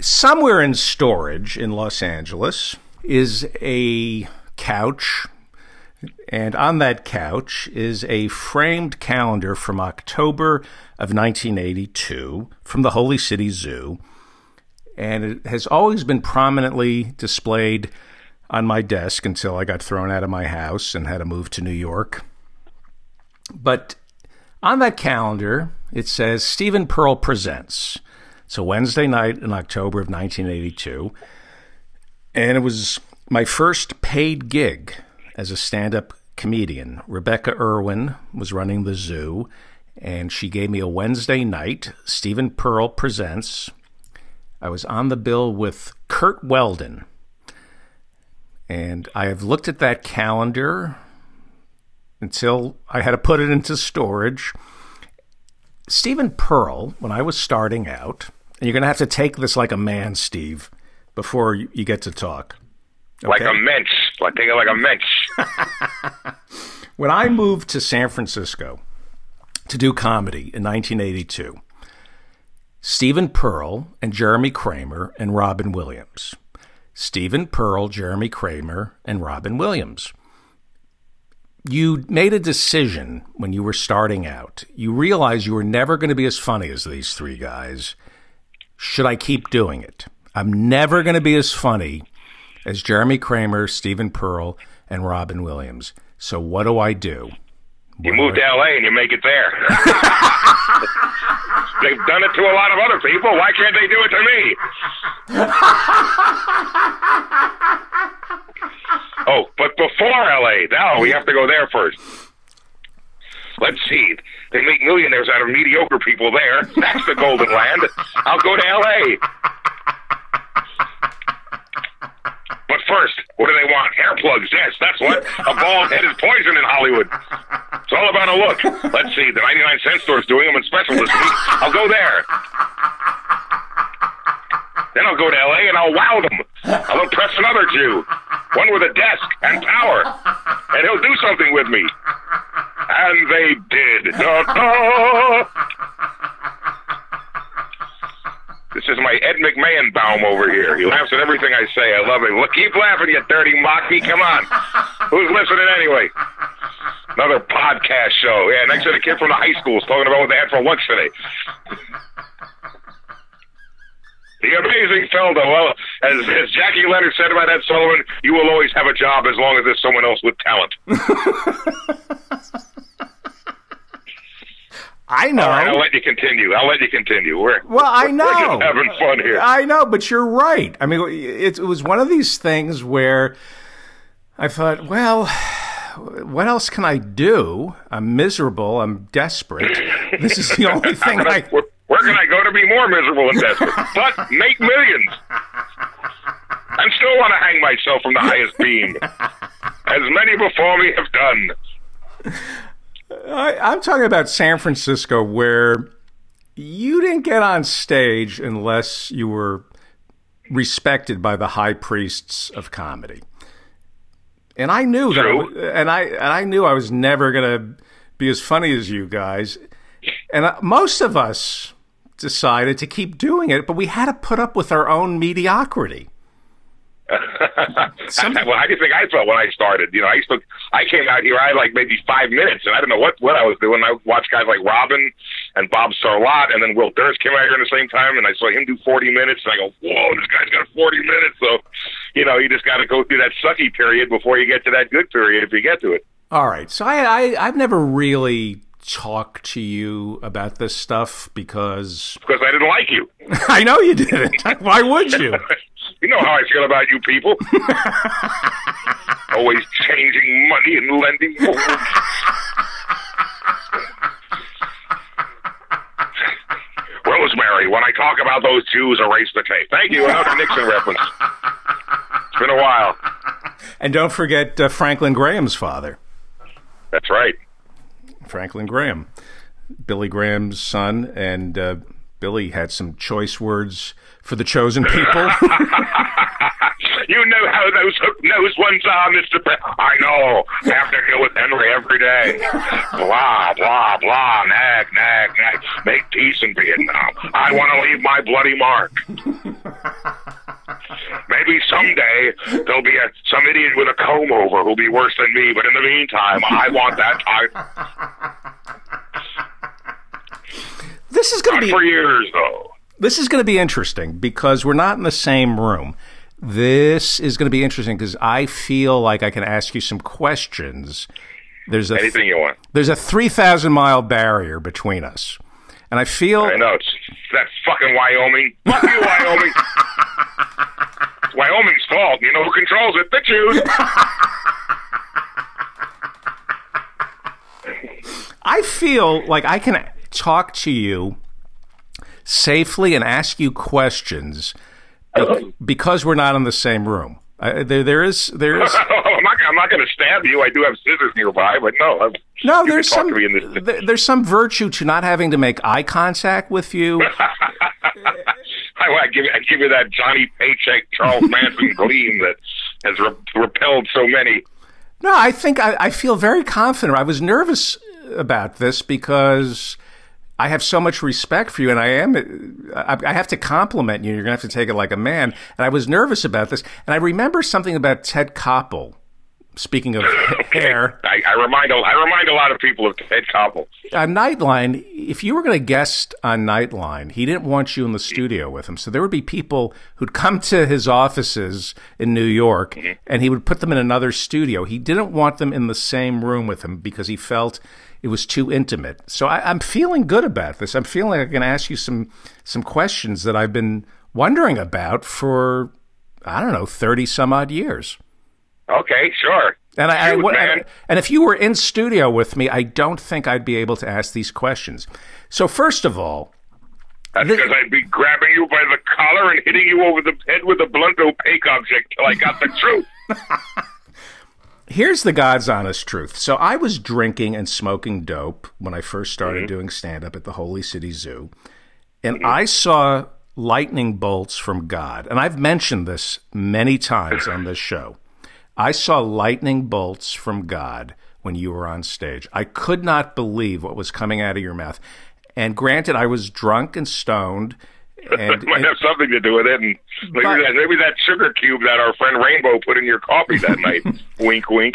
Somewhere in storage in Los Angeles is a couch, and on that couch is a framed calendar from October of 1982 from the Holy City Zoo, and it has always been prominently displayed on my desk until I got thrown out of my house and had to move to New York. But on that calendar, it says Steven Pearl Presents. It's a Wednesday night in October of 1982, and it was my first paid gig as a stand-up comedian. Rebecca Irwin was running the zoo, and she gave me a Wednesday night, Steven Pearl Presents. I was on the bill with Kurt Weldon, and I have looked at that calendar until I had to put it into storage. Steven Pearl, when I was starting out, and you're going to have to take this like a man, Steve, before you get to talk. Okay? Like a mensch. Like, take it like a mensch. When I moved to San Francisco to do comedy in 1982, Steven Pearl and Jeremy Kramer and Robin Williams. Steven Pearl, Jeremy Kramer, and Robin Williams. You made a decision when you were starting out. You realized you were never going to be as funny as these three guys. Should I keep doing it? I'm never going to be as funny as Jeremy Kramer, Steven Pearl, and Robin Williams. So what do I do? You move to L.A. and you make it there. They've done it to a lot of other people. Why can't they do it to me? Oh, but before L.A., now we have to go there first. Let's see. They make millionaires out of mediocre people there. That's the golden land. I'll go to L.A. But first, what do they want? Hair plugs, yes, that's what. A bald head is poison in Hollywood. It's all about a look. Let's see, the 99-cent store's doing them in special this week. I'll go there. Then I'll go to L.A. and I'll wow them. I'll impress another Jew. One with a desk and power. And he'll do something with me. And they did. Da-da! This is my Ed McMahon baum over here. He laughs at everything I say. I love him. Look, keep laughing, you dirty mocky. Come on. Who's listening anyway? Another podcast show. Yeah, next to the kid from the high school is talking about what they had for lunch today. The amazing Felda. Well, as Jackie Leonard said about Ed Sullivan, you will always have a job as long as there's someone else with talent. I know. All right, I'll let you continue. I'll let you continue. Well, I know. We're having fun here. I know, but you're right. I mean, it was one of these things where I thought, well, what else can I do? I'm miserable. I'm desperate. This is the only thing Where can I go to be more miserable and desperate? But make millions. I still want to hang myself from the highest beam, as many before me have done. I'm talking about San Francisco, where you didn't get on stage unless you were respected by the high priests of comedy. And I knew that, and I knew I was never going to be as funny as you guys. And most of us decided to keep doing it, but we had to put up with our own mediocrity. Well, how do you think I felt when I started? You know, I came out here, I had like maybe 5 minutes, and I didn't know what I was doing. I watched guys like Robin and Bob Sarlatte, and then Will Durst came out here at the same time, and I saw him do 40 minutes, and I go, whoa, this guy's got 40 minutes. So, you know, you just got to go through that sucky period before you get to that good period, if you get to it. All right. So I've never really talked to you about this stuff because I didn't like you. I know you didn't. Why would you? You know how I feel about you people. Always changing money and lending more. Rosemary, when I talk about those Jews, erase the tape. Thank you. Another Nixon reference. It's been a while. And don't forget Franklin Graham's father. That's right. Franklin Graham. Billy Graham's son, and Billy had some choice words for the chosen people. You know how those hook-nosed ones are, Mr. Pearl. I know. I have to deal with Henry every day. Blah, blah, blah. Nag, nag, nag. Make peace in Vietnam. I want to leave my bloody mark. Maybe someday there'll be some idiot with a comb-over who'll be worse than me, but in the meantime, I want that type. This is going to be... Not for years, though. This is going to be interesting because we're not in the same room. This is going to be interesting because I feel like I can ask you some questions. There's a anything you want. There's a 3,000-mile barrier between us, and I feel I know it's that fucking Wyoming. Fuck you, Wyoming. It's Wyoming's fault. You know who controls it? The Jews. I feel like I can talk to you safely and ask you questions because we're not in the same room. There is. I'm not going to stab you. I do have scissors nearby, but no. There's some virtue to not having to make eye contact with you. I give you that Johnny Paycheck, Charles Manson gleam that has repelled so many. No, I think I feel very confident. I was nervous about this because I have so much respect for you, and I have to compliment you. You're going to have to take it like a man. And I was nervous about this, and I remember something about Ted Koppel. Speaking of hair, I remind a lot of people of Ted Koppel. On Nightline, if you were going to guest on Nightline, he didn't want you in the studio with him. So there would be people who'd come to his offices in New York, and he would put them in another studio. He didn't want them in the same room with him because he felt it was too intimate. So I'm feeling good about this. I'm feeling like I can ask you some questions that I've been wondering about for, I don't know, 30-some-odd years. Okay, sure. And and if you were in studio with me, I don't think I'd be able to ask these questions. So first of all, that's because I'd be grabbing you by the collar and hitting you over the head with a blunt opaque object till I got the truth. Here's the God's honest truth. So I was drinking and smoking dope when I first started doing stand-up at the Holy City Zoo, and I saw lightning bolts from God. And I've mentioned this many times on this show. I saw lightning bolts from God when you were on stage. I could not believe what was coming out of your mouth. And granted, I was drunk and stoned. And might have something to do with it. And maybe that sugar cube that our friend Rainbow put in your coffee that night. Wink, wink.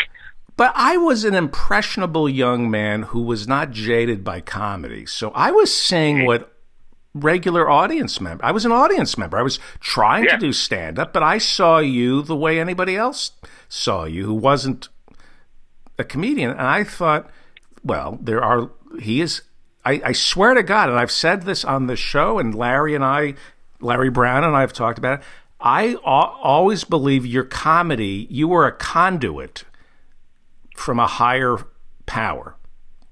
But I was an impressionable young man who was not jaded by comedy. So I was seeing what regular audience member. I was an audience member. I was trying to do stand-up, but I saw you the way anybody else saw you who wasn't a comedian. And I thought, well, there are, he is, I swear to God, and I've said this on the show, and Larry Brown and I have talked about it, I always believe your comedy, you were a conduit from a higher power.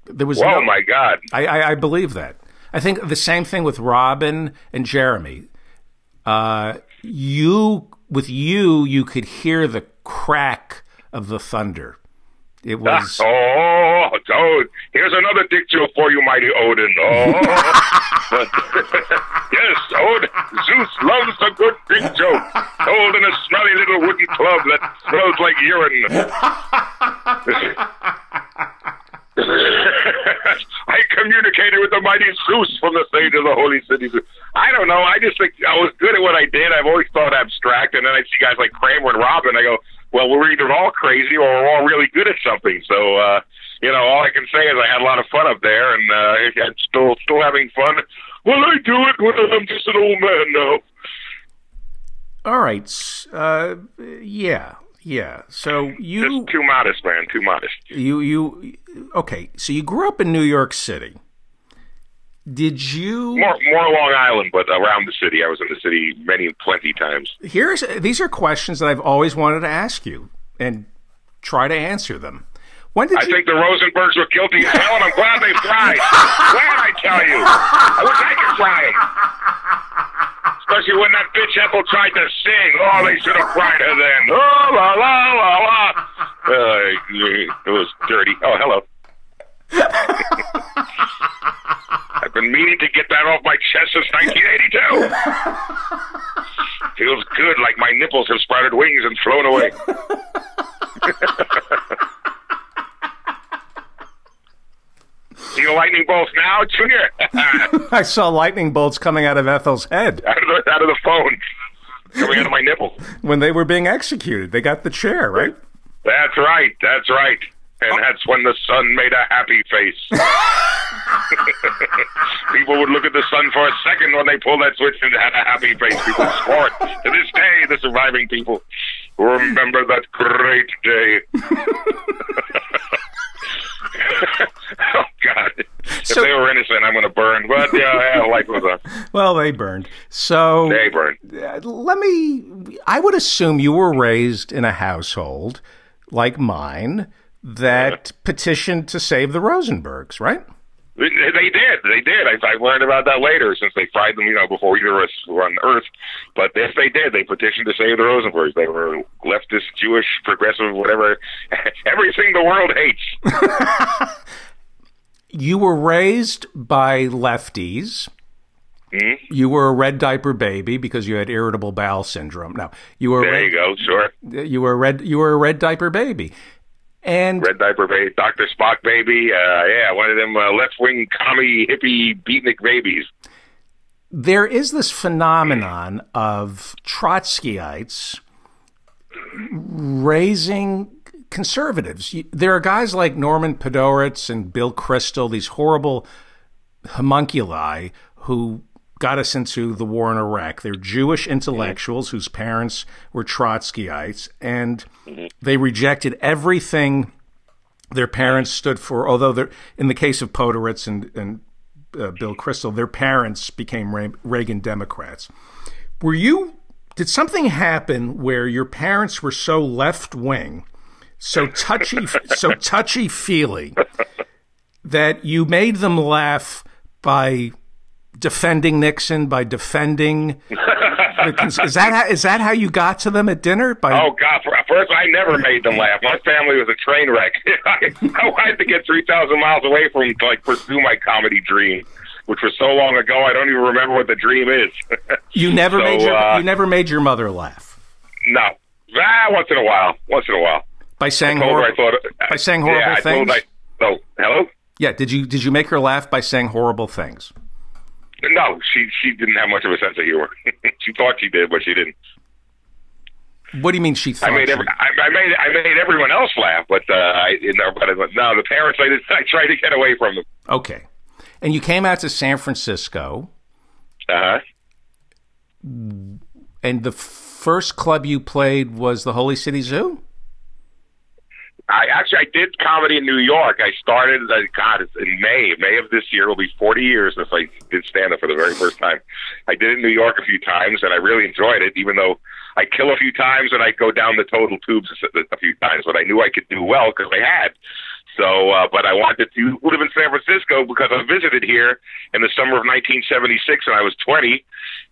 There was oh my God. I believe that. I think the same thing with Robin and Jeremy. You could hear the crack of the thunder. It was oh, here's another dick joke for you, mighty Odin. Oh, yes, Odin. Zeus loves a good dick joke, told in a smelly little wooden club that smells like urine. I communicated with the mighty Zeus from the stage of the Holy City. I don't know. I just think I was good at what I did. I've always thought abstract. And then I see guys like Kramer and Robin. I go, well, we're either all crazy or we're all really good at something. So, you know, all I can say is I had a lot of fun up there. And I'm still having fun. Well, I do it when I'm just an old man now. All right. Yeah. Yeah, so you... Just too modest, man, too modest. Okay, so you grew up in New York City. Did you... More Long Island, but around the city. I was in the city plenty times. These are questions that I've always wanted to ask you, and try to answer them. When did I think the Rosenbergs were guilty as hell, and I'm glad they tried. Glad, I tell you. I wish I could try it. Especially when that bitch Ethel tried to sing. Oh, they should have cried her then. Oh, la, la, la, la. It was dirty. Oh, hello. I've been meaning to get that off my chest since 1982. Feels good, like my nipples have sprouted wings and flown away. Do you lightning bolts now, Junior? I saw lightning bolts coming out of Ethel's head. Out of the phone. Coming out of my nipple. When they were being executed, they got the chair, right? That's right. That's right. And that's when the sun made a happy face. People would look at the sun for a second when they pulled that switch and had a happy face. People swore it. To this day, the surviving people remember that great day. Oh, God. So, if they were innocent, I'm going to burn. But yeah, life was up. Well, they burned. So they burned. I would assume you were raised in a household like mine that petitioned to save the Rosenbergs, right? They did. They did. I learned about that later, since they fried them, you know, before either of us were on Earth. But yes, they did. They petitioned to save the Rosenbergs. They were leftist, Jewish, progressive, whatever, everything the world hates. You were raised by lefties. Mm-hmm. You were a red diaper baby because you had irritable bowel syndrome. No, you were. There you go. Sure. You were a red diaper baby. And Red Diaper Baby, Dr. Spock Baby, yeah, one of them left-wing commie hippie beatnik babies. There is this phenomenon of Trotskyites raising conservatives. There are guys like Norman Podhoretz and Bill Kristol, these horrible homunculi who got us into the war in Iraq. They're Jewish intellectuals whose parents were Trotskyites, and they rejected everything their parents stood for, although in the case of Podhoretz and Bill Kristol, their parents became Reagan Democrats. Did something happen where your parents were so left-wing, so touchy, so touchy-feely, that you made them laugh by defending Nixon, by defending is that how you got to them at dinner? By oh God! First, I never made them laugh. My family was a train wreck. I had to get 3,000 miles away from them to like pursue my comedy dream, which was so long ago I don't even remember what the dream is. You never made your mother laugh. No, once in a while, by saying horrible things. Oh, hello. Yeah, did you make her laugh by saying horrible things? No, she didn't have much of a sense of humor. She thought she did, but she didn't. What do you mean she thought? I made everyone else laugh, but no, the parents, I tried to get away from them. Okay, and you came out to San Francisco. And the first club you played was the Holy City Zoo. I did comedy in New York. I started, it's in May of this year. It'll be 40 years since I did stand-up for the very first time. I did it in New York a few times, and I really enjoyed it, even though I kill a few times and I go down the total tubes a few times. But I knew I could do well because I had. So, but I wanted to live in San Francisco because I visited here in the summer of 1976 when I was 20,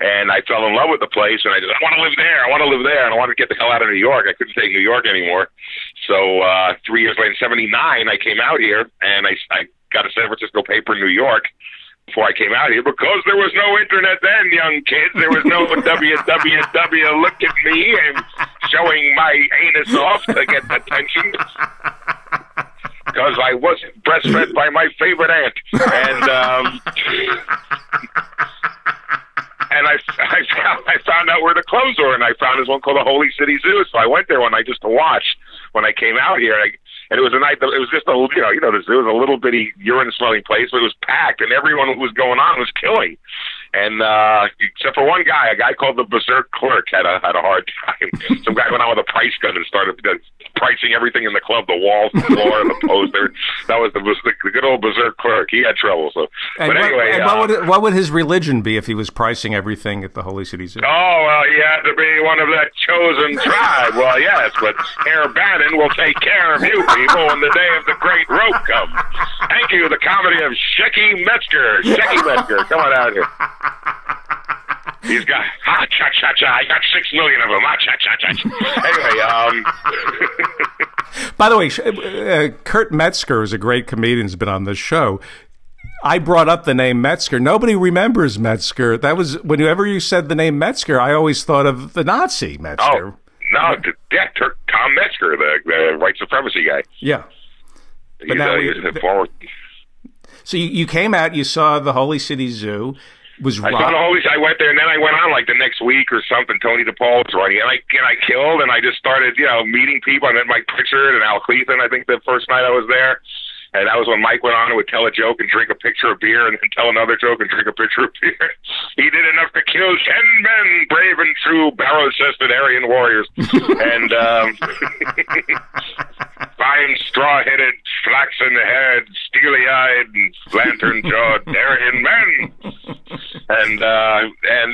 and I fell in love with the place, and I said, I want to live there, I want to live there, and I wanted to get the hell out of New York. I couldn't take New York anymore. So 3 years later, in 79, I came out here, and I got a San Francisco paper in New York before I came out here because there was no internet then, young kids. There was no www, look at me, and showing my anus off to get attention. Because I wasn't breastfed by my favorite aunt, and I found out where the clubs were, and I found this one called the Holy City Zoo. So I went there one night just to watch when I came out here, and it was a night. It was just a the zoo was a little bitty urine smelling place, but it was packed, and everyone who was going on was killing, and except for one guy, a guy called the Berserk Clerk had a hard time. Some guy went out with a price gun and started pricing everything in the club, the walls, the floor, and the poster. That was the good old Berserk Clerk. He had trouble. So, what would his religion be if he was pricing everything at the Holy City Zoo? Oh, well, he had to be one of that chosen tribe. Well, yes, but Herr Bannon will take care of you people when the day of the great rope comes. Thank you. The comedy of Shecky Metzger. Shecky Metzger, come on out here. He's got, ha, cha, cha, cha, I got 6 million of them, ha, cha, cha, cha. Anyway, by the way, Kurt Metzger is a great comedian who's been on this show. I brought up the name Metzger. Nobody remembers Metzger. That was, whenever you said the name Metzger, I always thought of the Nazi Metzger. Oh, no, yeah, Tom Metzger, the white supremacy guy. Yeah. But now so you came out, you saw the Holy City Zoo. I went there, and then I went on like the next week or something. Tony DePaul was running, and I killed, and I just started, you know, meeting people. I met Mike Pritchard and Al Cleethan, I think, the first night I was there. And that was when Mike went on and would tell a joke and drink a pitcher of beer, and then tell another joke and drink a pitcher of beer. He did enough to kill 10 men, brave and true, barrow-chested Aryan warriors. And fine, straw-headed, flaxen-haired, steely-eyed, and lantern-jawed Aryan men. And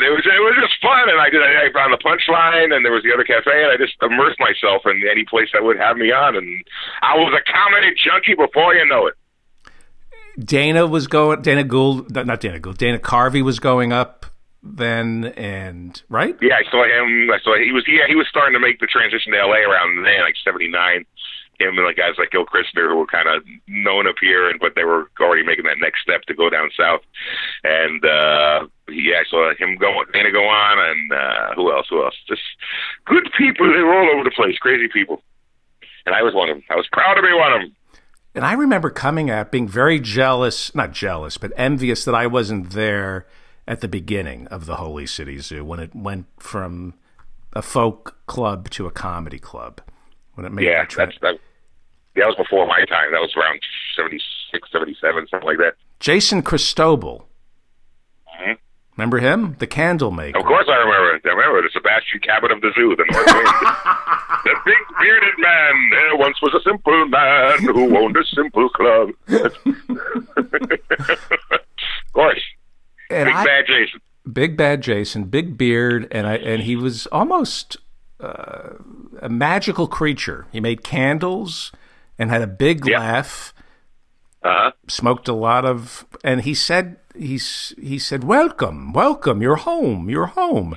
it was just fun. And I found the Punchline, and there was the other cafe, and I just immersed myself in any place that would have me on. And I was a comedy junkie before you know it. Dana Carvey was going up then, and right? Yeah, I saw him. He was starting to make the transition to LA around then, like '79. Him and like guys like Gil Christner, who were kind of known up here, but they were already making that next step to go down south. And yeah, I saw him go on, and who else? Just good people. They were all over the place, crazy people. And I was one of them. I was proud to be one of them. And I remember coming out being very jealous, not jealous, but envious that I wasn't there at the beginning of the Holy City Zoo when it went from a folk club to a comedy club. When it made that was before my time. That was around 76, 77, something like that. Jason Cristobal. Mm-hmm. Remember him? The candle maker. Of course I remember it. I remember the Sebastian Cabot of the zoo, the North Wind. The big bearded man. There once was a simple man who owned a simple club. Of course. And big bad Jason. Big bad Jason, big beard, and he was almost a magical creature. He made candles and had a big laugh. Uh-huh. Smoked a lot of, and he said, he said, "Welcome, welcome, you're home, you're home."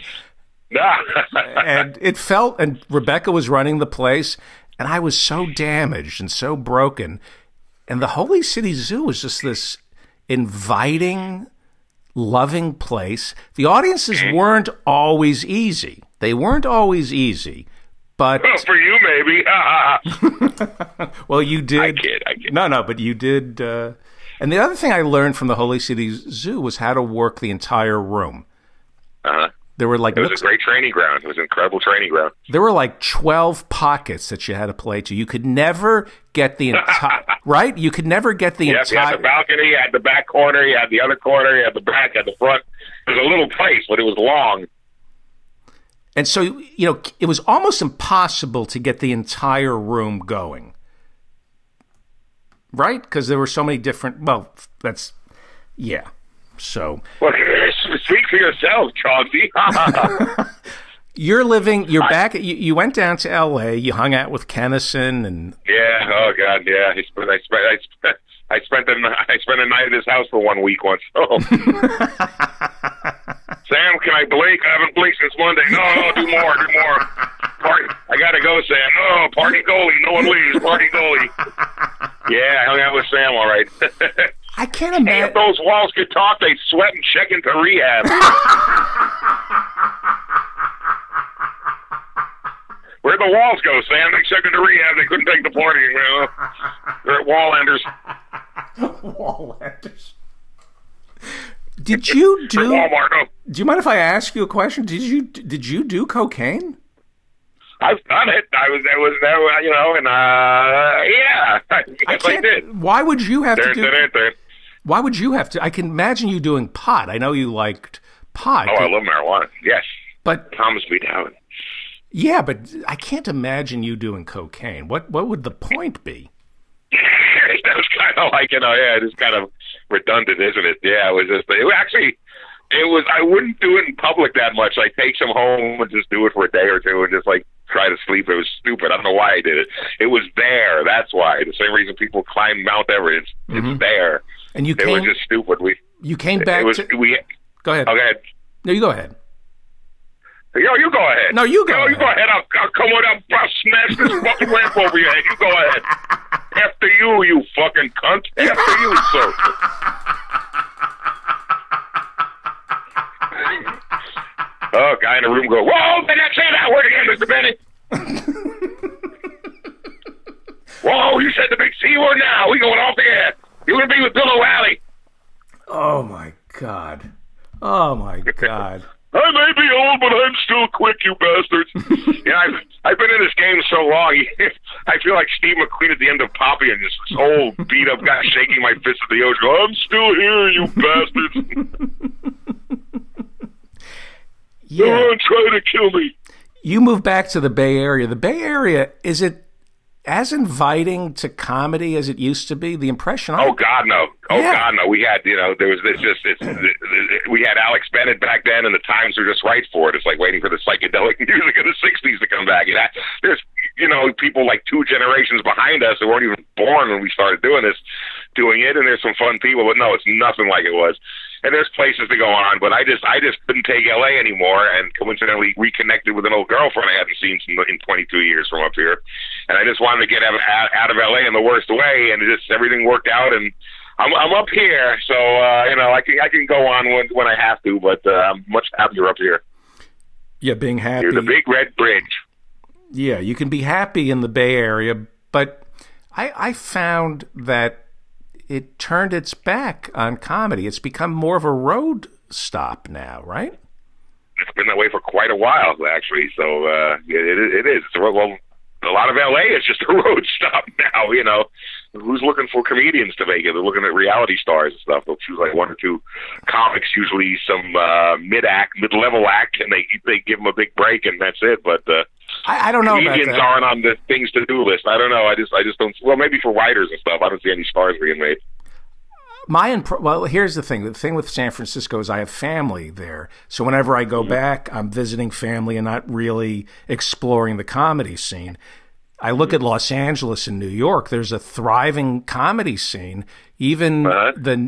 And it felt, and Rebecca was running the place, and I was so damaged and so broken. And the Holy City Zoo was just this inviting, loving place. The audiences weren't always easy. They weren't always easy. But, well, for you, maybe. Well, you did. I kid. No, but you did. And the other thing I learned from the Holy City Zoo was how to work the entire room. Uh-huh. There were like, it was a great training ground. It was an incredible training ground. There were like 12 pockets that you had to play to. You could never get the entire, right? You could never get the entire. You had the balcony, you had the back corner, you had the other corner, you had the back, you had the front. It was a little place, but it was long. And so, you know, it was almost impossible to get the entire room going, right? Because there were so many different, well, that's, yeah. So, well, speak for yourself, Chauncey. You're living, you're back, you went down to L.A., you hung out with Kennison and... Yeah, oh, God, yeah. I spent a night at his house for 1 week once. Oh. Sam, can I blink? I haven't blinked since Monday. No, do more. Party. I got to go, Sam. Oh, party goalie. No one leaves. Party goalie. Yeah, I hung out with Sam, all right. I can't imagine. If those walls could talk, they'd sweat and check into rehab. Where'd the walls go, Sam? They checked into rehab. They couldn't take the party. Well, they're at Wallanders. Wallanders. Did you do? Walmart, no. Do you mind if I ask you a question? Did you do cocaine? I've done it. I was, you know, and yeah, I did. Why would you have to do? Why would you have to? I can imagine you doing pot. I know you liked pot. Oh, I love marijuana. Yes, but Thomas be down. Yeah, but I can't imagine you doing cocaine. What would the point be? That was kind of like, you know, yeah, it's kind of redundant, isn't it? Yeah, it was just, it was, I wouldn't do it in public that much. I'd take some home and just do it for a day or two and just like try to sleep. It was stupid. I don't know why I did it. It was there. That's why. The same reason people climb Mount Everest. It's there. And you came, it was just stupid. You came back to... Go ahead. No, you go ahead. Yo, you go ahead. No, you go. Yo, you go ahead. I'll come on up. I'll smash this fucking lamp over your head. You go ahead. After you, you fucking cunt. After you, sir. Oh, guy in the room go, whoa, did I say that word again, Mr. Benny? Whoa, you said the big C word now. We going off the air. You're going to be with Bill O'Reilly. Oh, my God. Oh, my God. I may be old, but I'm still quick, you bastards. Yeah, I've been in this game so long. I feel like Steve McQueen at the end of Poppy and this old beat-up guy shaking my fist at the ocean. I'm still here, you bastards. Yeah. They're all trying to kill me. You move back to the Bay Area. The Bay Area, is it as inviting to comedy as it used to be? The impression I... Oh, God, no. Oh, yeah. God, no. We had, you know, there was this just, we had Alex Bennett back then, and the times were just right for it. It's like waiting for the psychedelic music of the 60s to come back. And there's, you know, people like 2 generations behind us that weren't even born when we started doing this, doing it, and there's some fun people, but no, it's nothing like it was. And there's places to go on, but I just couldn't take L.A. anymore, and coincidentally reconnected with an old girlfriend I hadn't seen in 22 years from up here, and I just wanted to get out of L.A. in the worst way, and it just everything worked out, and I'm up here, so you know I can go on when I have to, but I'm much happier up here. Yeah, being happy. You're the big red bridge. Yeah, you can be happy in the Bay Area, but I found that it turned its back on comedy. It's become more of a road stop now, right? It's been that way for quite a while, actually. So it is. Well, a lot of L.A. is just a road stop now, you know. Who's looking for comedians to make it? They're looking at reality stars and stuff. They'll choose like 1 or 2 comics, usually some mid-level act, and they give them a big break, and that's it. But I don't know. Comedians aren't on the things to do list. I don't know. I just don't. Well, maybe for writers and stuff. I don't see any stars being made. Well, here's the thing. The thing with San Francisco is I have family there, so whenever I go back, I'm visiting family and not really exploring the comedy scene. I look at Los Angeles and New York. There's a thriving comedy scene. Even the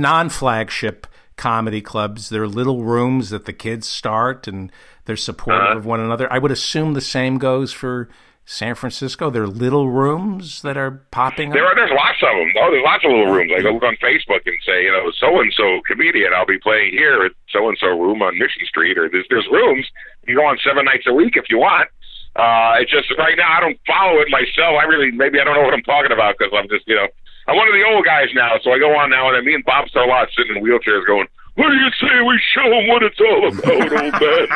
non-flagship comedy clubs, they're little rooms that the kids start and they're supportive of one another. I would assume the same goes for San Francisco. There are little rooms that are popping up. There's lots of them. Oh, there's lots of little rooms. I go look on Facebook and say, you know, so-and-so comedian, I'll be playing here at so-and-so room on Mission Street. Or there's rooms. You go on 7 nights a week if you want. It's just right now I don't follow it myself. Maybe I don't know what I'm talking about because I'm just, you know, I'm one of the old guys now, so I go on now, and then me and Bob Sarlatte sitting in wheelchairs going, what do you say we show them what it's all about, old man?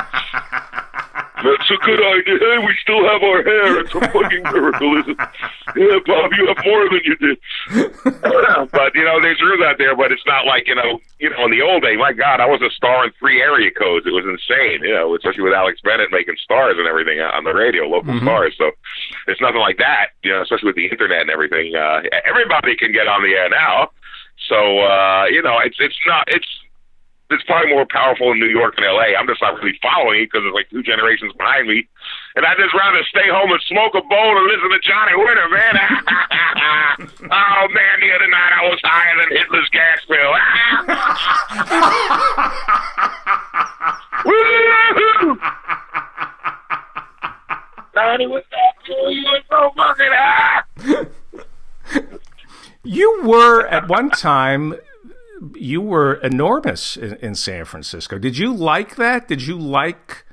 That's a good idea. Hey, we still have our hair. It's a fucking miracle, isn't it? Yeah, Bob, you have more than you did. But, you know, there's rooms out there, but it's not like, you know, in the old day, my God, I was a star in 3 area codes. It was insane, you know, especially with Alex Bennett making stars and everything on the radio, local stars. So it's nothing like that, you know, especially with the internet and everything. Everybody can get on the air now. So, you know, it's probably more powerful in New York and L.A. I'm just not really following it because it's like 2 generations behind me. And I just rather stay home and smoke a bowl and listen to Johnny Winter, man. Oh, man, the other night I was higher than Hitler's gas bill. Johnny was so fucking high. You were, at one time... You were enormous in San Francisco. Did you like that? Did you like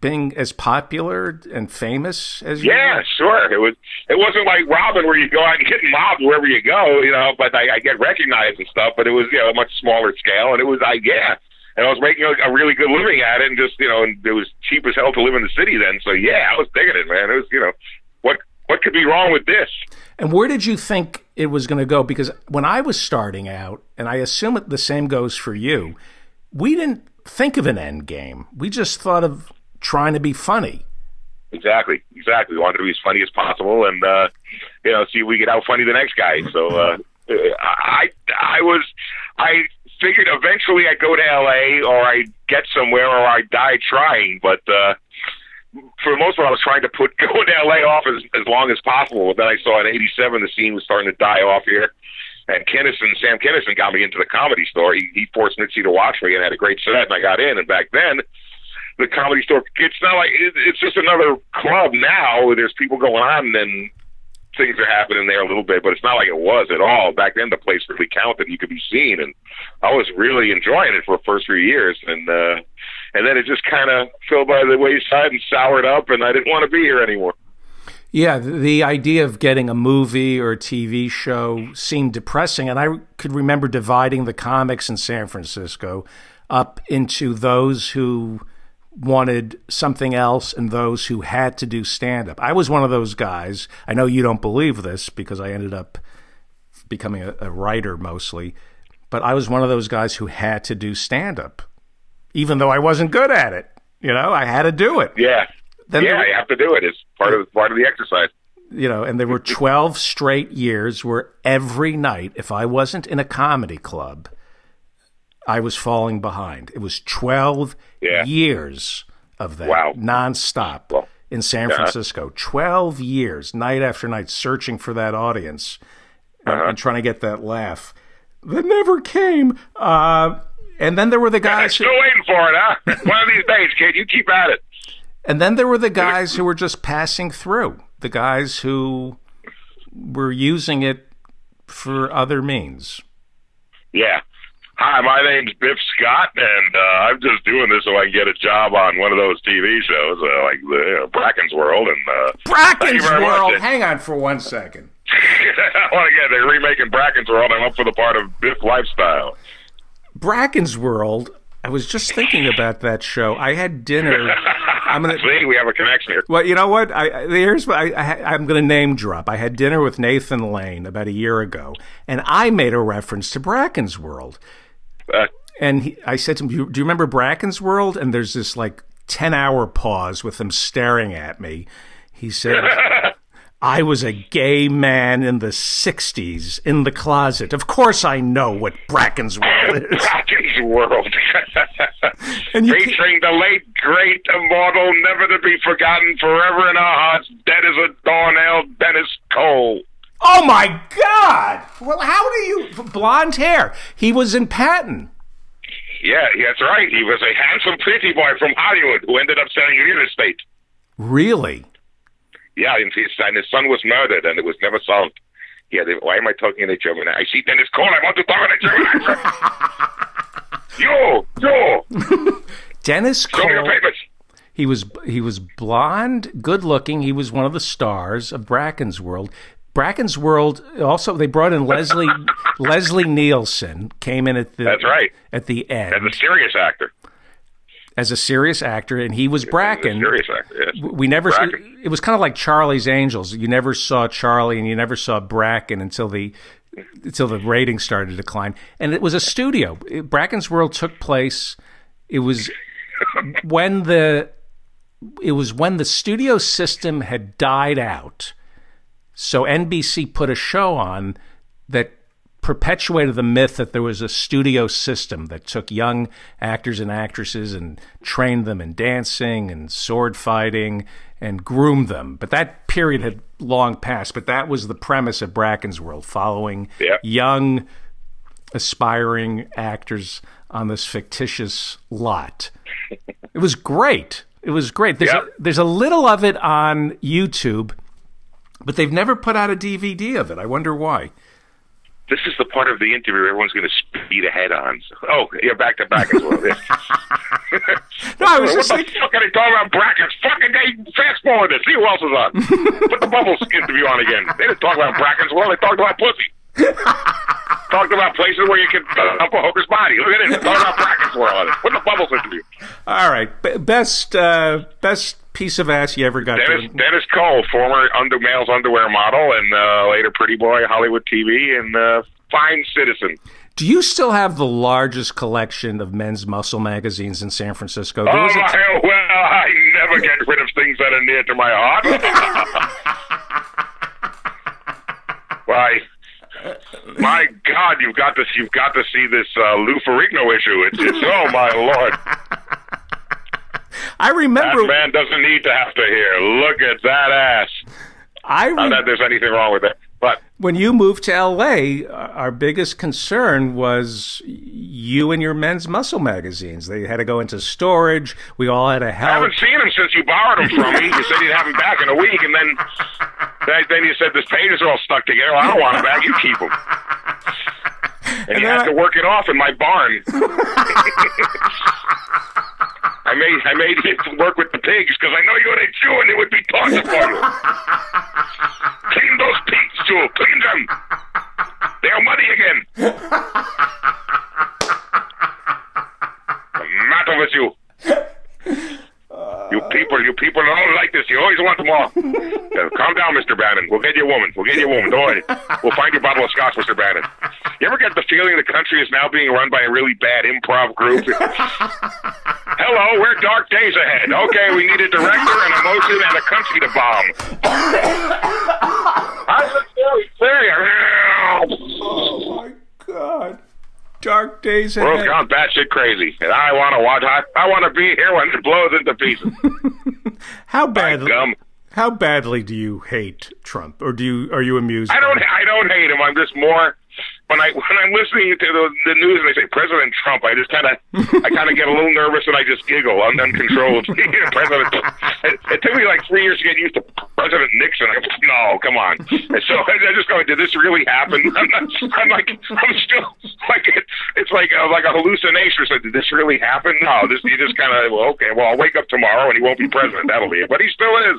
being as popular and famous as you were? Sure. It wasn't like Robin where you go out and get mobbed wherever you go, you know, but I get recognized and stuff, but it was, you know, a much smaller scale, and it was and I was making a really good living at it, and just, you know, and it was cheap as hell to live in the city then, so yeah, I was digging it, man. It was, you know, what could be wrong with this? And where did you think it was going to go? Because when I was starting out, and I assume the same goes for you, we didn't think of an end game. We just thought of trying to be funny. Exactly, exactly. We wanted to be as funny as possible, and you know, see if we could out funny the next guy. So I figured eventually I'd go to L.A. or I'd get somewhere or I'd die trying, but. For the most part, I was trying to put going to L.A. off as long as possible. But then I saw in '87 the scene was starting to die off here, And Sam Kennison got me into the Comedy Store. He forced Mitzi to watch me and had a great set, and I got in. And back then, the Comedy Store, it's not like, it's just another club now. There's people going on and things are happening there a little bit, but it's not like it was at all. Back then, the place really counted. You could be seen, and I was really enjoying it for the first few years. And then it just kind of fell by the wayside and soured up, and I didn't want to be here anymore. Yeah, the idea of getting a movie or a TV show seemed depressing, and I could remember dividing the comics in San Francisco up into those who wanted something else and those who had to do stand-up. I was one of those guys. I know you don't believe this because I ended up becoming a writer mostly, but I was one of those guys who had to do stand-up, even though I wasn't good at it. You know, I had to do it. Yeah. You have to do it. It's part of the exercise. You know, and there were 12 straight years where every night, if I wasn't in a comedy club, I was falling behind. It was 12 years of that nonstop in San Francisco. 12 years, night after night, searching for that audience and trying to get that laugh. That never came. And then there were the guys... Still waiting for it, huh? One of these days, kid, you keep at it. And then there were the guys who were just passing through, the guys who were using it for other means. Yeah. Hi, my name's Biff Scott, and I'm just doing this so I can get a job on one of those TV shows, like Bracken's World. And Bracken's World? Hang on for one second. Well, again, they're remaking Bracken's World. I'm up for the part of Biff Lifestyle. Bracken's World, I was just thinking about that show. I had dinner... See, we have a connection here. Well, you know what? I'm going to name drop. I had dinner with Nathan Lane about a year ago, and I made a reference to Bracken's World. And I said to him, do you remember Bracken's World? And there's this, like, 10-hour pause with him staring at me. He said, I was a gay man in the 60s in the closet. Of course I know what Bracken's World is. Bracken's World. Featuring the late, great, immortal, never to be forgotten, forever in our hearts, dead as a doornail, Dennis Cole. Oh, my God! Well, how do you... Blonde hair. He was in Patton. Yeah, that's right. He was a handsome, pretty boy from Hollywood who ended up selling real estate. Really? Yeah, and his son was murdered, and it was never solved. Yeah, why am I talking to German? I see Dennis Cole. I want to talk to German. Yo! Dennis Cole. Show me your papers. He was blonde, good-looking. He was one of the stars of Bracken's World. Bracken's World, also, they brought in Leslie Nielsen, came in at the, that's right, at the end. As a serious actor. As a serious actor, and he was Bracken. Serious actor, yes. We never. Bracken. It was kind of like Charlie's Angels. You never saw Charlie, and you never saw Bracken until the ratings started to decline. And it was a studio. Bracken's World took place. It was when the studio system had died out. So NBC put a show on that perpetuated the myth that there was a studio system that took young actors and actresses and trained them in dancing and sword fighting and groomed them. But that period had long passed. But that was the premise of Bracken's World, following young, aspiring actors on this fictitious lot. It was great. It was great. There's a little of it on YouTube, but they've never put out a DVD of it. I wonder why. This is the part of the interview everyone's going to speed ahead on. Oh, yeah, back to Bracken's World. Yeah. No, I was just thinking... What the fuck are they talking about Bracken's? Fucking they fast-forward this. See who else is on. Put the Bubbles interview on again. They didn't talk about Bracken's World. They talked about pussy. Talked about places where you can dump a hooker's body. Look at it. Talk about Bracken's World. Put the Bubbles interview. All right. Best piece of ass you ever got. Dennis Cole, former male's underwear model, and later pretty boy, Hollywood TV, and fine citizen. Do you still have the largest collection of men's muscle magazines in San Francisco? Well, I never get rid of things that are near to my heart. Why? My God, you've got to see this Lou Ferrigno issue. It's oh my Lord. I remember that man doesn't need to have to hear. Look at that ass. Not that there's anything wrong with it, but When you moved to L.A., our biggest concern was you and your men's muscle magazines. They had to go into storage. We all had to help. I haven't seen them since you borrowed them from me. You said you'd have them back in a week, and then you said this page is all stuck together. Well, I don't want them back. You keep them. And you have to work it off in my barn. I made it work with the pigs because I know you ain't Jew and it would be torture for you. Clean those pigs, Jew. Clean them. They are muddy again. What's the matter with you? You people don't like this. You always want more. Calm down, Mr. Bannon. We'll get you a woman. We'll get you a woman. Don't worry. We'll find your bottle of scotch, Mr. Bannon. You ever get the feeling the country is now being run by a really bad improv group? Hello, we're dark days ahead. Okay, we need a director, an emotion, and a country to bomb. I look very serious. Oh, my God. Dark days ahead. World's gone batshit crazy, and I want to watch. I want to be here when it blows into pieces. How badly do you hate Trump, or are you amused? I don't hate him. I'm just more. When I'm listening to the news and they say President Trump, I just kind of get a little nervous and I just giggle uncontrollably. President, it took me like 3 years to get used to President Nixon. I go, no, come on. And so I just go, did this really happen? I'm like a hallucination. So did this really happen? No, you just kind of okay. Well, I'll wake up tomorrow and he won't be president. That'll be it. But he still is.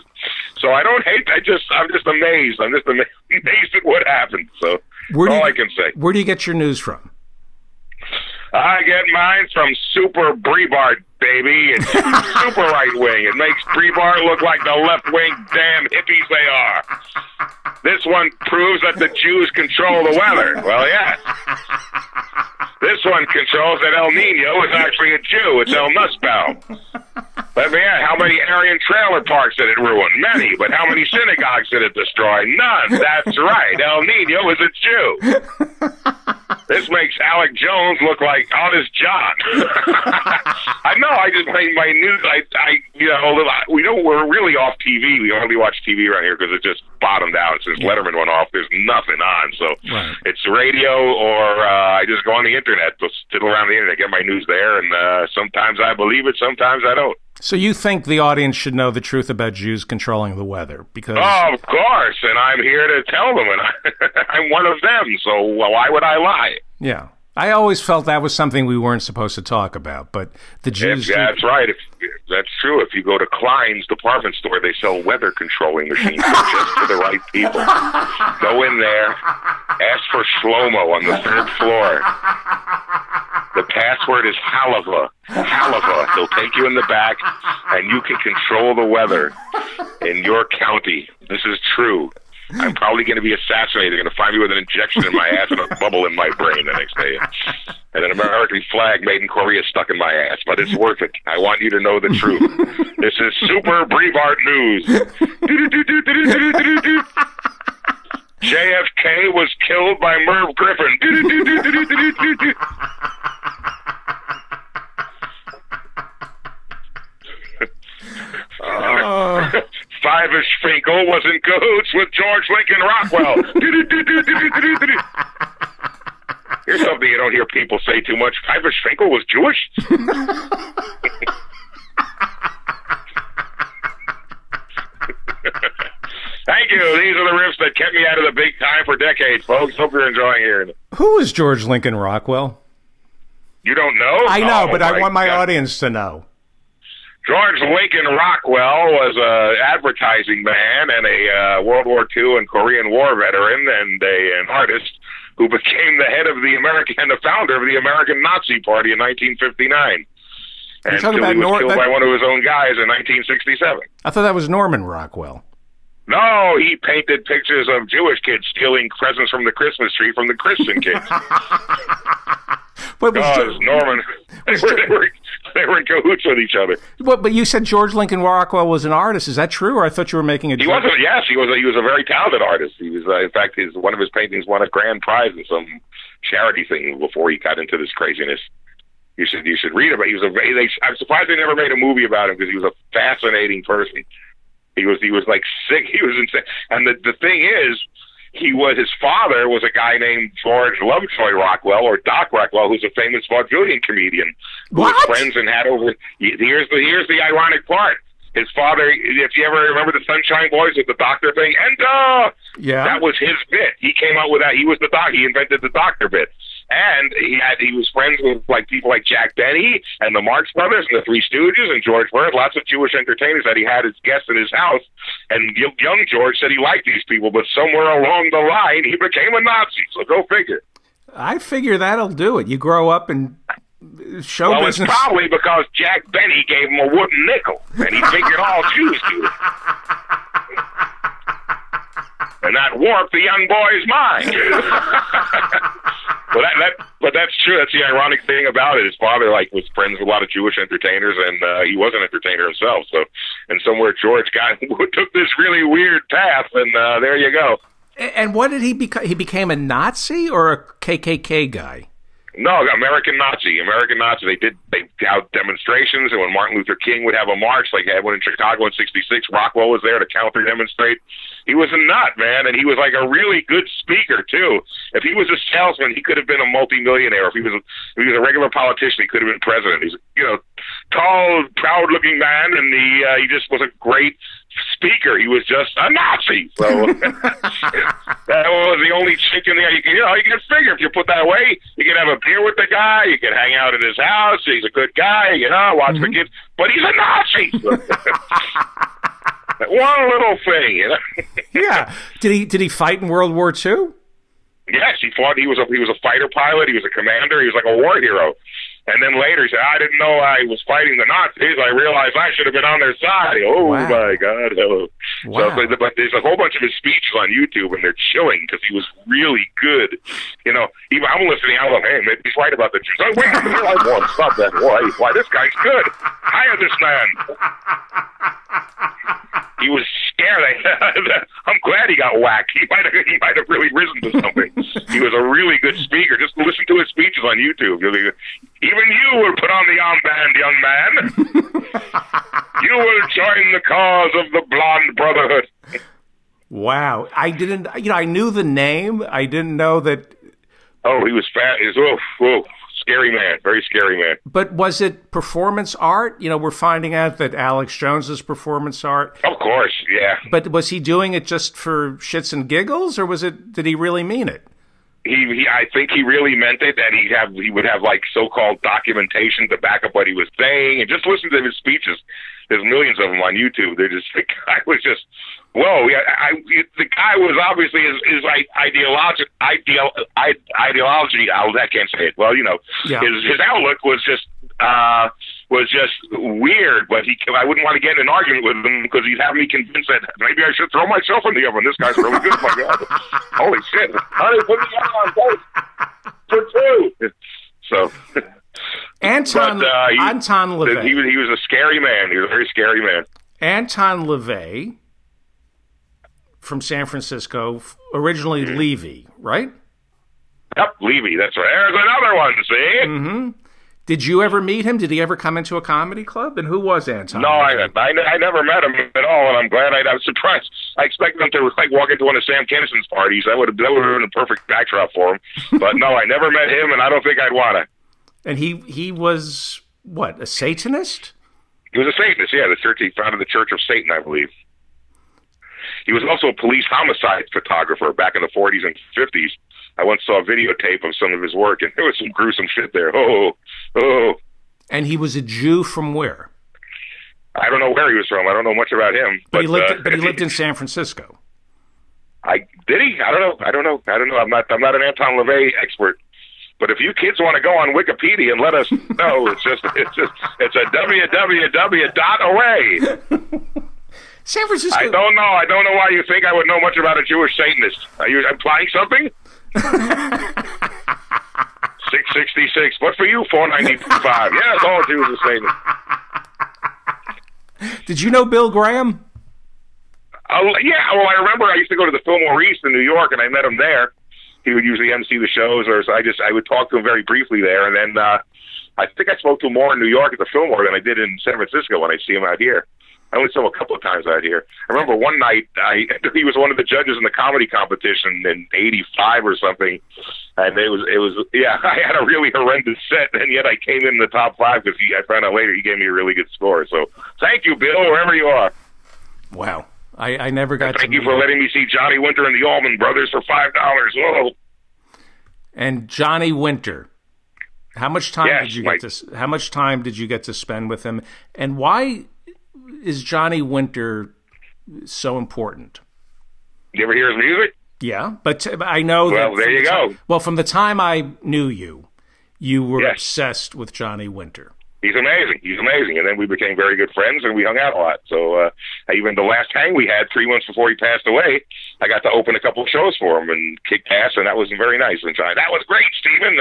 So I don't hate. I'm just amazed. I'm just amazed at what happened. So. Where do you get your news from? I get mine from Super Breitbart, baby. It's super right wing. It makes Breitbart look like the left wing damn hippies they are. This one proves that the Jews control the weather. Well, yeah. This one controls that El Nino is actually a Jew. It's El Nussbaum. Let me add, how many Aryan trailer parks did it ruin? Many. But how many synagogues did it destroy? None. That's right. El Nino is a Jew. This makes Alec Jones look like Honest John. I know. I just made my news. We're really off TV. We only watch TV around here because it just bottomed out since Letterman went off. There's nothing on, so right. It's radio or I just go on the internet, just fiddle around the internet, get my news there, and sometimes I believe it, sometimes I don't. So you think the audience should know the truth about Jews controlling the weather? Because oh, of course, and I'm here to tell them, and I'm one of them, so why would I lie? Yeah. I always felt that was something we weren't supposed to talk about, but the Jews... Yeah, that's right. That's true. If you go to Klein's department store, they sell weather controlling machines just to the right people. Go in there, ask for Shlomo on the 3rd floor. The password is Halava. Halava. They'll take you in the back, and you can control the weather in your county. This is true. I'm probably going to be assassinated. They're going to find me with an injection in my ass and a bubble in my brain the next day. And an American flag made in Korea stuck in my ass. But it's worth it. I want you to know the truth. This is Super Breitbart News. JFK was killed by Merv Griffin. Fyvush Finkel was in cahoots with George Lincoln Rockwell. Here's something you don't hear people say too much. Fyvush Finkel was Jewish? Thank you. These are the riffs that kept me out of the big time for decades, folks. Hope you're enjoying hearing it. Who was George Lincoln Rockwell? You don't know? I know, but I want my audience to know. George Lincoln Rockwell was an advertising man and a World War II and Korean War veteran and an artist who became the head of the American and the founder of the American Nazi Party in 1959. And so he was killed by one of his own guys in 1967. I thought that was Norman Rockwell. No, he painted pictures of Jewish kids stealing presents from the Christmas tree from the Christian kids. But Norman, they were in cahoots with each other. But you said George Lincoln Rockwell was an artist. Is that true? Or I thought you were making a joke. He wasn't. Yes, he was a very talented artist. He was, in fact, one of his paintings won a grand prize in some charity thing before he got into this craziness. You should read about. He was I'm surprised they never made a movie about him because he was a fascinating person. He was like sick. He was insane. And the thing is, his father was a guy named George Lovejoy Rockwell, or Doc Rockwell, who's a famous vaudevillian comedian who was friends and had over. Here's the ironic part. His father, if you ever remember the Sunshine Boys with the doctor thing, and yeah, that was his bit. He came out with that. He was the doc. He invented the doctor bit. And he was friends with people like Jack Benny and the Marx Brothers and the Three Stooges and George Burns, lots of Jewish entertainers that he had as guests in his house. And young George said he liked these people, but somewhere along the line, he became a Nazi. So go figure. I figure that'll do it. You grow up and show business. It's probably because Jack Benny gave him a wooden nickel, and he figured all Jews do it. And that warped the young boy's mind. But that's true. That's the ironic thing about it. His father was friends with a lot of Jewish entertainers, and he was an entertainer himself. So, and somewhere George took this really weird path, and there you go. And what did he become? He became a Nazi or a KKK guy? No, American Nazi. They had demonstrations, and when Martin Luther King would have a march, like they had one in Chicago in '66, Rockwell was there to counter demonstrate. He was a nut, man, and he was a really good speaker too. If he was a salesman, he could have been a multimillionaire. If he was a regular politician, he could have been president. He's tall, proud-looking man, and he just was a great speaker. He was just a Nazi. So that was the only chick in there. You can figure if you put that way, you can have a beer with the guy, you can hang out at his house. He's a good guy, watch the kids, but he's a Nazi. One little thing, Yeah. Did he fight in World War II? Yes, he fought. He was a fighter pilot. He was a commander. He was a war hero. And then later he said, "I didn't know I was fighting the Nazis. I realized I should have been on their side." Oh, wow. My God! Oh. Wow. So, but there's a whole bunch of his speeches on YouTube, and they're chilling because he was really good. Even I'm listening. I'm like, hey, maybe he's right about the Jews. Oh, wait a minute! I want to stop that. Why this guy's good? Hire this man. He was scared. I'm glad he got whacked. He might have really risen to something. He was a really good speaker. Just listen to his speeches on YouTube. Even you will put on the armband, young man. You will join the cause of the Blonde Brotherhood. Wow. I knew the name. I didn't know that. Oh, he was fat. He was, scary man, very scary man. But was it performance art? We're finding out that Alex Jones is performance art. Of course, yeah. But was he doing it just for shits and giggles, or did he really mean it? I think he really meant it, and he would have so-called documentation to back up what he was saying, and just listen to his speeches. There's millions of them on YouTube. They're just, the guy was just, whoa. The guy was obviously his ideology. Oh, that can't say it. Well, yeah. His outlook was just. Was just weird, but I wouldn't want to get in an argument with him because he'd have me convinced that maybe I should throw myself in the oven. This guy's really good. My God. Holy shit. Honey, put me on both for two. So, Anton LeVay. He was a scary man. He was a very scary man. Anton LeVay from San Francisco, originally Levy, right? Yep, Levy. That's right. There's another one, see? Mm-hmm. Did you ever meet him? Did he ever come into a comedy club? And who was Anton? No, I never met him at all, and I'm glad. I was surprised. I expected him to walk into one of Sam Kennison's parties. That would have been a perfect backdrop for him. But no, I never met him, and I don't think I'd want to. And he was what, a Satanist? He was a Satanist. Yeah, the church he founded, the Church of Satan, I believe. He was also a police homicide photographer back in the 40s and 50s. I once saw a videotape of some of his work, and there was some gruesome shit there. Oh. And he was a Jew from where? I don't know where he was from. I don't know much about him. But he lived. But he lived in San Francisco. Did he? I don't know. I'm not an Anton LeVay expert. But if you kids want to go on Wikipedia and let us know, it's a www.away. San Francisco. I don't know. I don't know why you think I would know much about a Jewish Satanist. Are you implying something? 666. What for you? 495. Yes, all Jews are Satanists. Did you know Bill Graham? Yeah. Well, I remember I used to go to the Fillmore East in New York, and I met him there. He would usually MC the shows, I would talk to him very briefly there, and then I think I spoke to him more in New York at the Fillmore than I did in San Francisco when I see him out here. I only saw him a couple of times out here. I remember one night, he was one of the judges in the comedy competition in '85 or something, and it was I had a really horrendous set, and yet I came in the top five because I found out later he gave me a really good score. So thank you, Bill, wherever you are. Wow, I never got. Thank you for letting me see Johnny Winter and the Allman Brothers for $5. Whoa. And Johnny Winter. How much time How much time did you get to spend with him? And why is Johnny Winter so important? You ever hear his music? Yeah, but I know that. Well, there you go. Well, from the time I knew you, you were obsessed with Johnny Winter. He's amazing. He's amazing. And then we became very good friends, and we hung out a lot. So even the last hang we had 3 months before he passed away, I got to open a couple of shows for him and kick ass, and that was very nice. And that was great, Steven.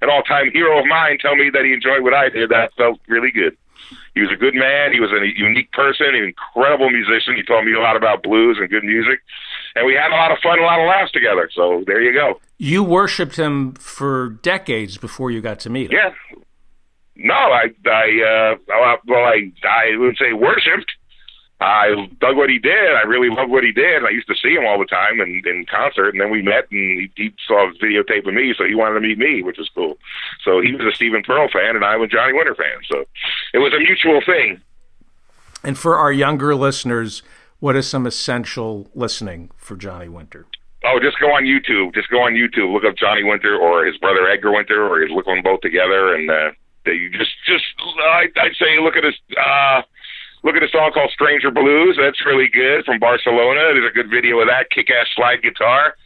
An all-time hero of mine. Tell me that he enjoyed what I did. That felt really good. He was a good man. He was a unique person, an incredible musician. He taught me a lot about blues and good music. And we had a lot of fun, a lot of laughs together. So there you go. You worshipped him for decades before you got to meet him. Yeah. No, I wouldn't say worshipped. I dug what he did. I really loved what he did. I used to see him all the time in concert, and then we met, and he saw a videotape of me, so he wanted to meet me, which was cool. So he was a Steven Pearl fan, and I was a Johnny Winter fan. So it was a mutual thing. And for our younger listeners, what is some essential listening for Johnny Winter? Oh, just go on YouTube. Just go on YouTube. Look up Johnny Winter or his brother Edgar Winter, or look them both together, and you I'd say look at a song called Stranger Blues. That's really good, from Barcelona. There's a good video of that, kick-ass slide guitar.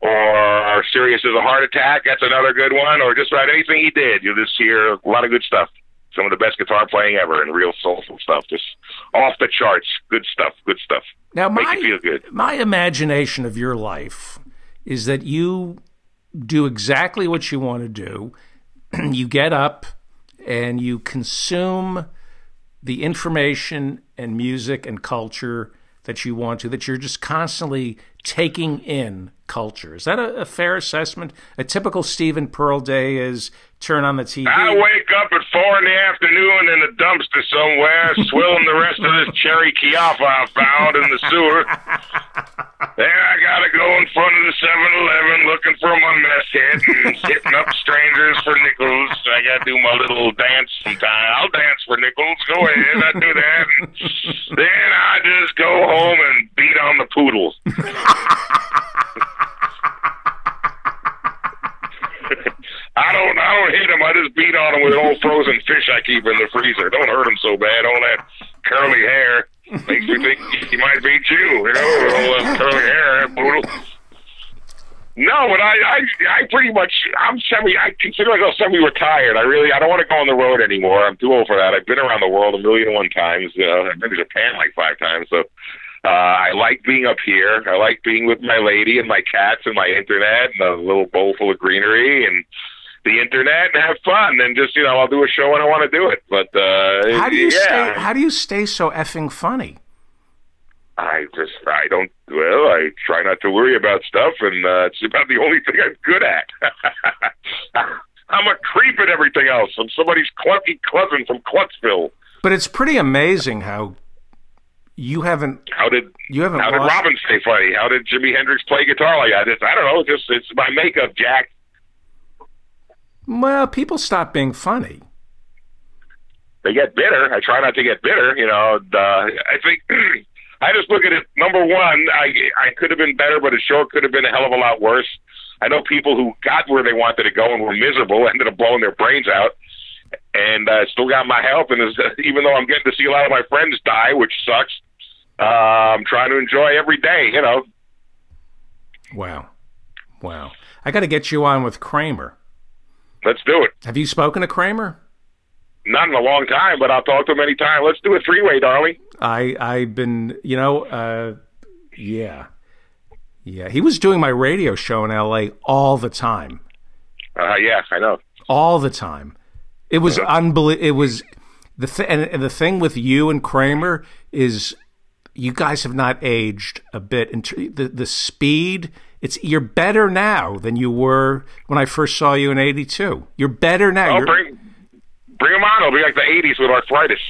Or Serious as a Heart Attack, that's another good one. Or just about anything he did. You'll just hear a lot of good stuff. Some of the best guitar playing ever, and real soulful stuff. Just off the charts. Good stuff, good stuff. Now, make you feel good. My imagination of your life is that you do exactly what you want to do. You get up and you consume the information and music and culture that you want to, that you're just constantly taking in culture. Is that a fair assessment? A typical Steven Pearl day is turn on the TV. I wake up at 4 in the afternoon in a dumpster somewhere, swilling the rest of this cherry kiaffa I found in the sewer. Then I gotta go in front of the 7-Eleven looking for my mess head and hitting up strangers for nickels. I gotta do my little dance sometime. I'll dance for nickels. Go ahead, I do that. And then I just go home and beat on the poodles. I don't hit him. I just beat on him with an old frozen fish I keep in the freezer. Don't hurt him so bad. All that curly hair makes me think he might beat you. You know, with all that curly hair, that poodle. No, but I pretty much, I consider myself semi-retired. I don't want to go on the road anymore. I'm too old for that. I've been around the world 1,000,001 times. I've been to Japan like 5 times. So I like being up here. I like being with my lady and my cats and my internet and a little bowl full of greenery and the internet, and have fun, and just, I'll do a show when I want to do it. But how do you stay so effing funny? I try not to worry about stuff, and it's about the only thing I'm good at. I'm a creep at everything else. I'm somebody's clunky cousin from Clutchville. But it's pretty amazing how How did Robin stay funny? How did Jimi Hendrix play guitar like that? I don't know. It's my makeup, Jack. Well, people stop being funny. They get bitter. I try not to get bitter. I think I just look at it. Number one, I could have been better, but it sure could have been a hell of a lot worse. I know people who got where they wanted to go and were miserable, ended up blowing their brains out, and still got my help. And even though I'm getting to see a lot of my friends die, which sucks, I'm trying to enjoy every day. Wow. I got to get you on with Kramer. Let's do it. Have you spoken to Kramer? Not in a long time, but I'll talk to him anytime. Let's do a three-way, darling. I've been, yeah. He was doing my radio show in L.A. all the time. Yeah, I know. All the time. It was unbelievable. It was and the thing with you and Kramer is you guys have not aged a bit. And the speed. You're better now than you were when I first saw you in '82. You're better now. Oh, bring them on. It'll be like the '80s with arthritis.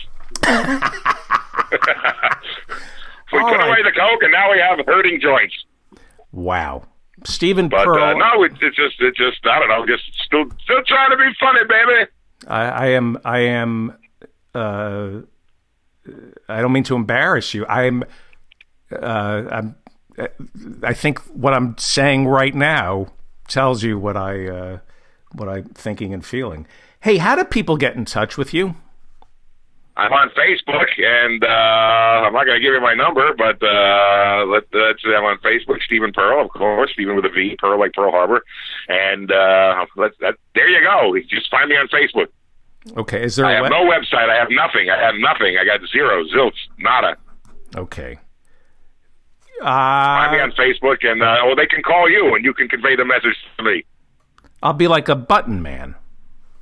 We all took away the coke, and now we have hurting joints. Wow. Steven Pearl. No, it's just, I don't know, just still trying to be funny, baby. I am, I don't mean to embarrass you. I think what I'm saying right now tells you what I'm thinking and feeling. Hey, how do people get in touch with you? I'm on Facebook, and I'm not going to give you my number, but I'm on Facebook, Steven Pearl, of course, Steven with a V, Pearl like Pearl Harbor, and there you go. Just find me on Facebook. Okay, is there? I have no website. I have nothing. I have nothing. I got zero, zilch, nada. Okay. Find me on Facebook, and or they can call you, and you can convey the message to me. I'll be like a button man.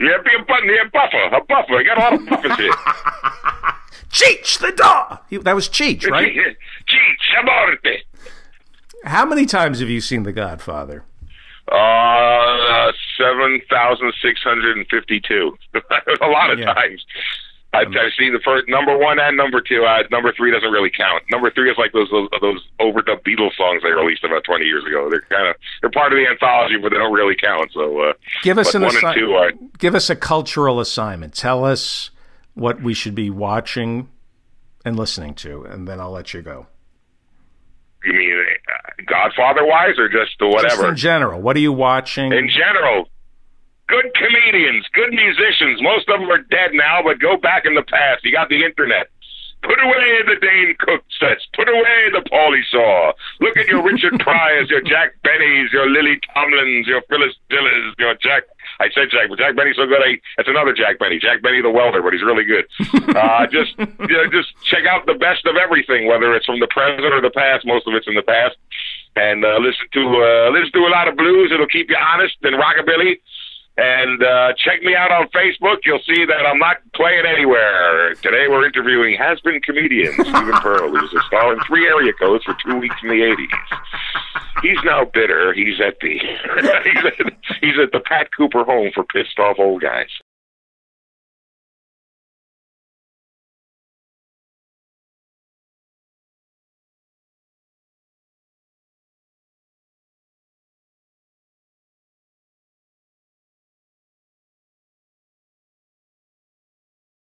Yeah, be a button, yeah, a buffer. I got a lot of buffers here. Cheech the dog. That was Cheech, right? Cheech, amorte. How many times have you seen The Godfather? 7,652. A lot of times. I've seen the first number 1 and number 2. Number 3 doesn't really count. Number 3 is like those overdubbed Beatles songs they released about 20 years ago. They're they're part of the anthology, but they don't really count. So give us an assignment. Give us a cultural assignment. Tell us what we should be watching and listening to, and then I'll let you go. You mean Godfather wise, or just whatever? Just in general. What are you watching? In general. Good comedians, good musicians. Most of them are dead now, but go back in the past. You got the internet. Put away the Dane Cook sets. Put away the Pauly Shaw. Look at your Richard Pryors, your Jack Bennys, your Lily Tomlins, your Phyllis Dillers, your Jack. I said Jack, but Jack Benny's so good. That's another Jack Benny. Jack Benny the welder, but he's really good. Just check out the best of everything, whether it's from the present or the past. Most of it's in the past. And listen to a lot of blues. It'll keep you honest. And rockabilly. And check me out on Facebook. You'll see that I'm not playing anywhere. Today we're interviewing has-been comedian Steven Pearl, who's a star in 3 area codes for 2 weeks in the 80s. He's now bitter. He's at the Pat Cooper home for pissed-off old guys.